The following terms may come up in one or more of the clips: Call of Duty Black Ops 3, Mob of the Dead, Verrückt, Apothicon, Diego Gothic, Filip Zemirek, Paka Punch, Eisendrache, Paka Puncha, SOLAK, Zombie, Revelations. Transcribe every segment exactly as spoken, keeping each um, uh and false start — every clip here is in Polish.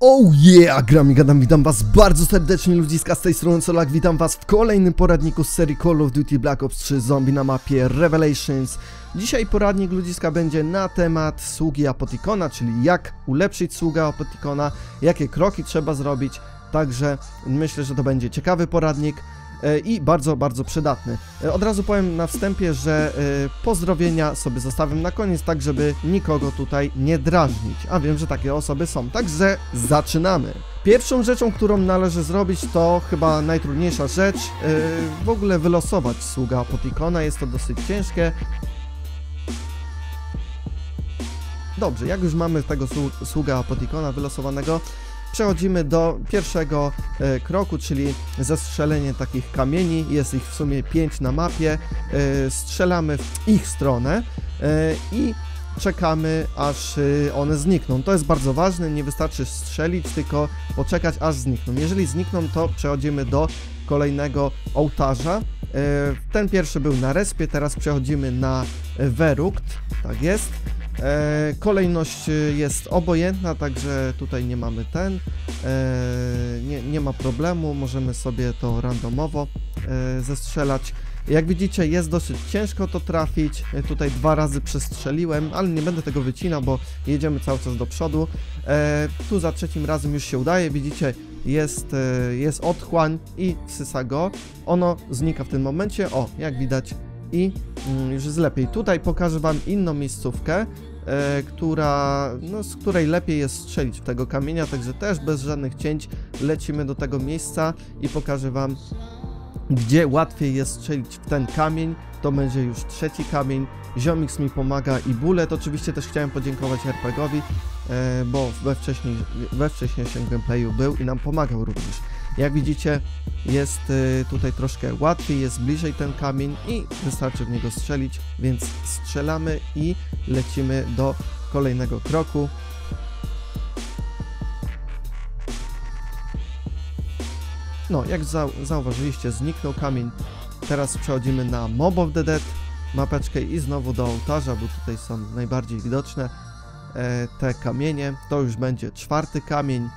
Oh yeah, grami gadam, witam was bardzo serdecznie ludziska, z tej strony SOLAK, witam was w kolejnym poradniku z serii Call of Duty Black Ops trzy Zombie na mapie Revelations. Dzisiaj poradnik ludziska będzie na temat sługi Apothicona, czyli jak ulepszyć sługę Apothicona, jakie kroki trzeba zrobić, także myślę, że to będzie ciekawy poradnik i bardzo, bardzo przydatny. Od razu powiem na wstępie, że pozdrowienia sobie zostawiam na koniec, tak żeby nikogo tutaj nie drażnić, a wiem, że takie osoby są, także zaczynamy. Pierwszą rzeczą, którą należy zrobić, to chyba najtrudniejsza rzecz, w ogóle wylosować sługa Apothicona, jest to dosyć ciężkie. Dobrze, jak już mamy tego sługa Apothicona wylosowanego, przechodzimy do pierwszego e, kroku, czyli zestrzelenie takich kamieni, jest ich w sumie pięć na mapie, e, strzelamy w ich stronę e, i czekamy, aż e, one znikną. To jest bardzo ważne, nie wystarczy strzelić, tylko poczekać, aż znikną. Jeżeli znikną, to przechodzimy do kolejnego ołtarza. E, ten pierwszy był na respie, teraz przechodzimy na Verrückt, tak jest. E, kolejność jest obojętna, także tutaj nie mamy ten, e, nie, nie ma problemu, możemy sobie to randomowo e, zestrzelać. Jak widzicie, jest dosyć ciężko to trafić, e, tutaj dwa razy przestrzeliłem, ale nie będę tego wycinał, bo jedziemy cały czas do przodu. E, tu za trzecim razem już się udaje, widzicie, jest, e, jest otchłań i wsysa go, ono znika w tym momencie, o, jak widać. I już jest lepiej. Tutaj pokażę wam inną miejscówkę, e, która, no, z której lepiej jest strzelić w tego kamienia, także też bez żadnych cięć lecimy do tego miejsca i pokażę wam, gdzie łatwiej jest strzelić w ten kamień. To będzie już trzeci kamień. Ziomix mi pomaga i bullet. Oczywiście też chciałem podziękować RPGowi, e, bo we, wcześniej, we wcześniejszym gameplayu był i nam pomagał również. Jak widzicie, jest tutaj troszkę łatwiej, jest bliżej ten kamień i wystarczy w niego strzelić, więc strzelamy i lecimy do kolejnego kroku. No, jak zauważyliście, zniknął kamień. Teraz przechodzimy na Mob of the Dead mapeczkę i znowu do ołtarza, bo tutaj są najbardziej widoczne te kamienie. To już będzie czwarty kamień.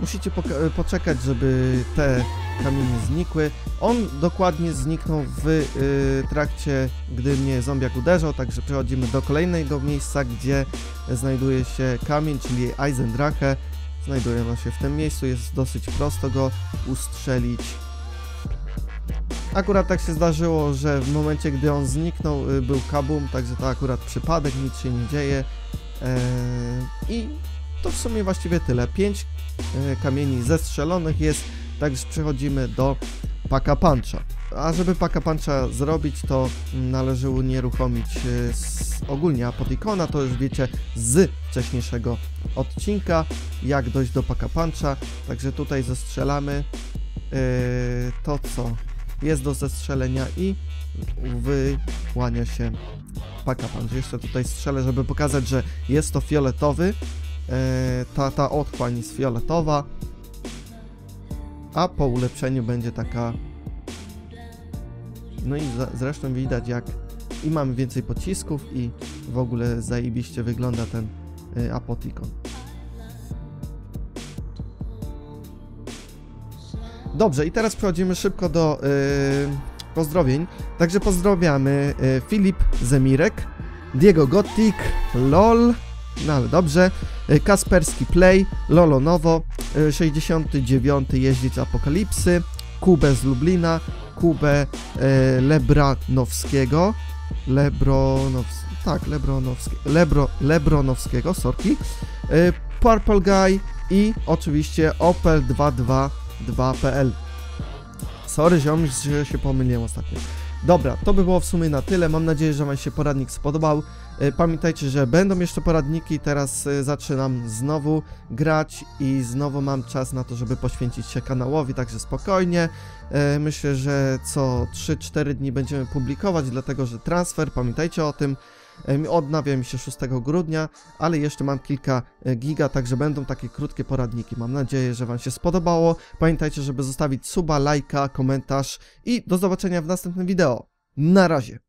Musicie poczekać, żeby te kamienie znikły. On dokładnie zniknął w y, trakcie, gdy mnie zombiak uderzał, także przechodzimy do kolejnego miejsca, gdzie znajduje się kamień, czyli Eisendrache. Znajduje on się w tym miejscu, jest dosyć prosto go ustrzelić. Akurat tak się zdarzyło, że w momencie, gdy on zniknął, y, był kabum, także to akurat przypadek, nic się nie dzieje. Yy, I to w sumie właściwie tyle. pięć kamieni zestrzelonych jest, także przechodzimy do Paka Puncha. A żeby Paka Puncha zrobić, to należy unieruchomić ogólnie Apothicona, to już wiecie z wcześniejszego odcinka, jak dojść do Paka Puncha. Także tutaj zestrzelamy yy, to, co jest do zestrzelenia i wyłania się Paka Punch. Jeszcze tutaj strzelę, żeby pokazać, że jest to fioletowy. Ta, ta otchłań jest fioletowa, a po ulepszeniu będzie taka, no i zresztą widać, jak i mamy więcej pocisków i w ogóle zajebiście wygląda ten Apothicon. Dobrze, i teraz przechodzimy szybko do yy, pozdrowień, także pozdrawiamy yy, Filip Zemirek, Diego Gothic, LOL. No ale dobrze, Kasperski Play, Lolonowo, sześćdziesiąty dziewiąty Jeździec Apokalipsy, Kubę z Lublina, Kubę e, Lebranowskiego, Lebronows tak, Lebronowski Lebro Lebronowskiego, sorki, e, Purple Guy i oczywiście Opel dwa dwa dwa kropka p l. Sorry ziom, że się pomyliłem ostatnio. Dobra, to by było w sumie na tyle, mam nadzieję, że wam się poradnik spodobał. Pamiętajcie, że będą jeszcze poradniki, teraz zaczynam znowu grać i znowu mam czas na to, żeby poświęcić się kanałowi, także spokojnie. Myślę, że co trzy cztery dni będziemy publikować, dlatego że transfer, pamiętajcie o tym, Odnawiam się szóstego grudnia, ale jeszcze mam kilka giga, także będą takie krótkie poradniki. Mam nadzieję, że wam się spodobało. Pamiętajcie, żeby zostawić suba, lajka, komentarz i do zobaczenia w następnym wideo. Na razie!